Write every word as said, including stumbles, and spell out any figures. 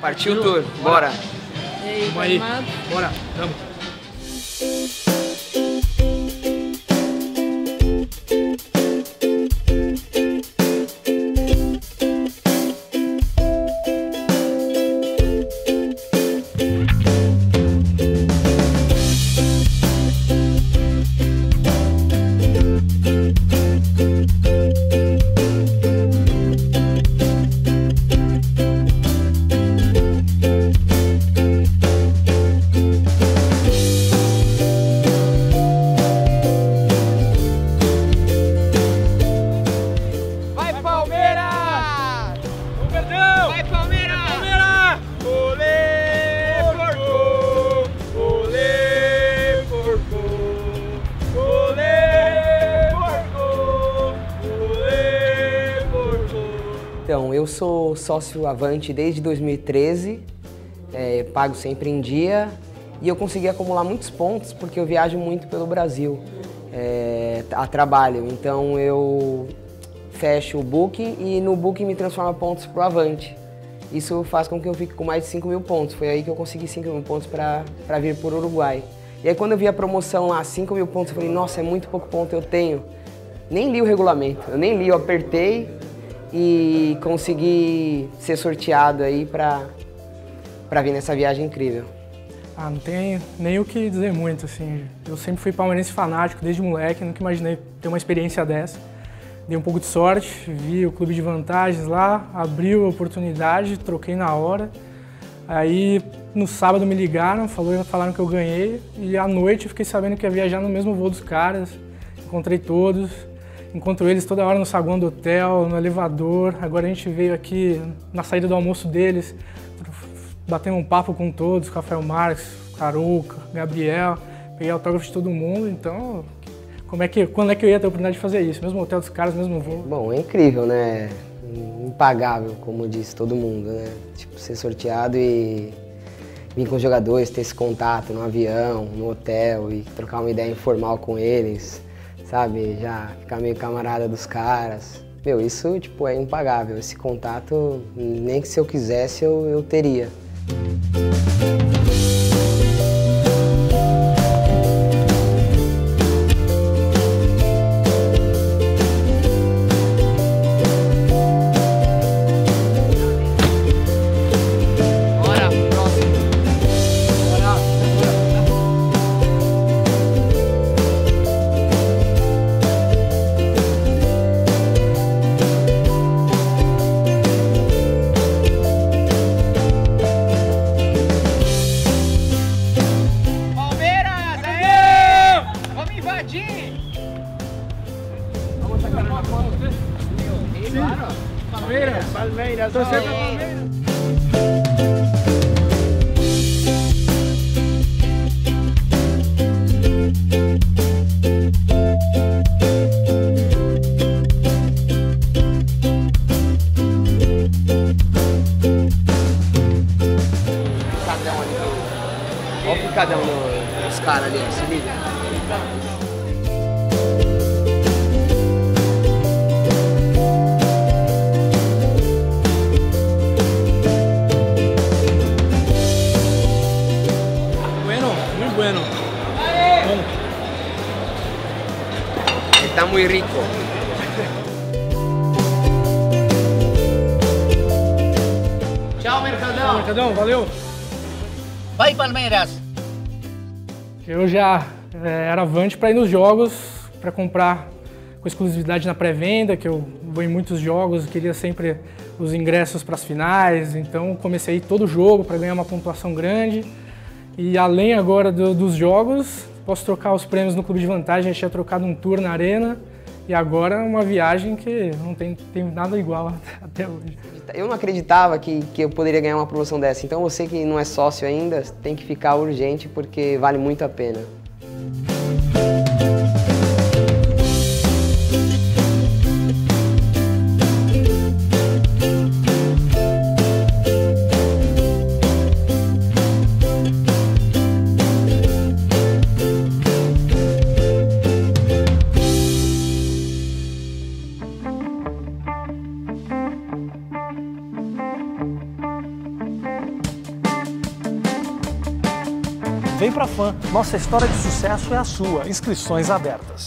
Partiu o tour, bora! E aí, vamos aí, bora, vamos! Então, eu sou sócio Avanti desde dois mil e treze, é, pago sempre em dia e eu consegui acumular muitos pontos porque eu viajo muito pelo Brasil é, a trabalho. Então eu fecho o booking e no booking me transforma pontos para o Avanti. Isso faz com que eu fique com mais de cinco mil pontos. Foi aí que eu consegui cinco mil pontos para vir para o Uruguai. E aí quando eu vi a promoção lá, cinco mil pontos, eu falei, nossa, é muito pouco ponto eu tenho. Nem li o regulamento, eu nem li, eu apertei e consegui ser sorteado aí pra, pra vir nessa viagem incrível. Ah, não tem nem o que dizer muito, assim. Eu sempre fui palmeirense fanático desde moleque, nunca imaginei ter uma experiência dessa. Dei um pouco de sorte, vi o Clube de Vantagens lá, abriu a oportunidade, troquei na hora. Aí no sábado me ligaram, falaram que eu ganhei e à noite eu fiquei sabendo que ia viajar no mesmo voo dos caras, encontrei todos. Encontro eles toda hora no saguão do hotel, no elevador. Agora a gente veio aqui na saída do almoço deles, batendo um papo com todos, Rafael Marques, Caruca, Gabriel, peguei autógrafo de todo mundo. Então, como é que, quando é que eu ia ter a oportunidade de fazer isso? Mesmo hotel dos caras, mesmo voo. Bom, é incrível, né? Impagável, como disse todo mundo, né? Tipo, ser sorteado e vir com os jogadores, ter esse contato no avião, no hotel e trocar uma ideia informal com eles. Sabe, já ficar meio camarada dos caras. Meu, isso tipo, é impagável. Esse contato, nem que se eu quisesse, eu, eu teria. Palmeiras, Palmeiras, torcer pra Palmeiras. Cadão ali, olha o picadão dos caras ali, se liga. Está muito rico. Tchau, Mercadão. Tchau, Mercadão, valeu. Vai, Palmeiras. Eu já é, era Avante para ir nos jogos, para comprar com exclusividade na pré-venda, que eu vou em muitos jogos, queria sempre os ingressos para as finais, então comecei a ir todo jogo para ganhar uma pontuação grande. E além agora do, dos jogos, posso trocar os prêmios no Clube de Vantagem, a gente tinha trocado um tour na Arena e agora uma viagem que não tem, tem nada igual até hoje. Eu não acreditava que, que eu poderia ganhar uma promoção dessa, então você que não é sócio ainda tem que ficar urgente porque vale muito a pena. Thank you. Vem pra Fã, nossa história de sucesso é a sua. Inscrições abertas.